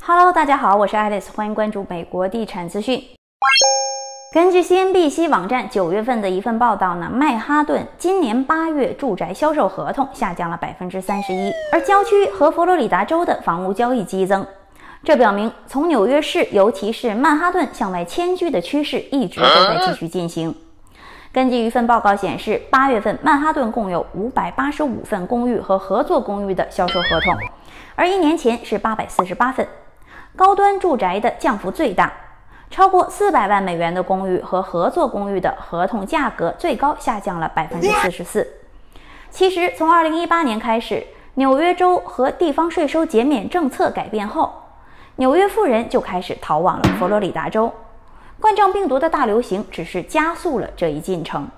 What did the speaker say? Hello， 大家好，我是 Alice， 欢迎关注美国地产资讯。根据 CNBC 网站9月份的一份报道呢，曼哈顿今年8月住宅销售合同下降了 31%， 而郊区和佛罗里达州的房屋交易激增。这表明从纽约市，尤其是曼哈顿向外迁居的趋势一直都在继续进行。根据一份报告显示，8月份曼哈顿共有585份公寓和合作公寓的销售合同，而一年前是848份。高端住宅的降幅最大，超过400万美元的公寓和合作公寓的合同价格最高下降了 44%。其实从2018年开始，纽约州和地方税收减免政策改变后，纽约富人就开始逃往了佛罗里达州。冠状病毒的大流行只是加速了这一进程。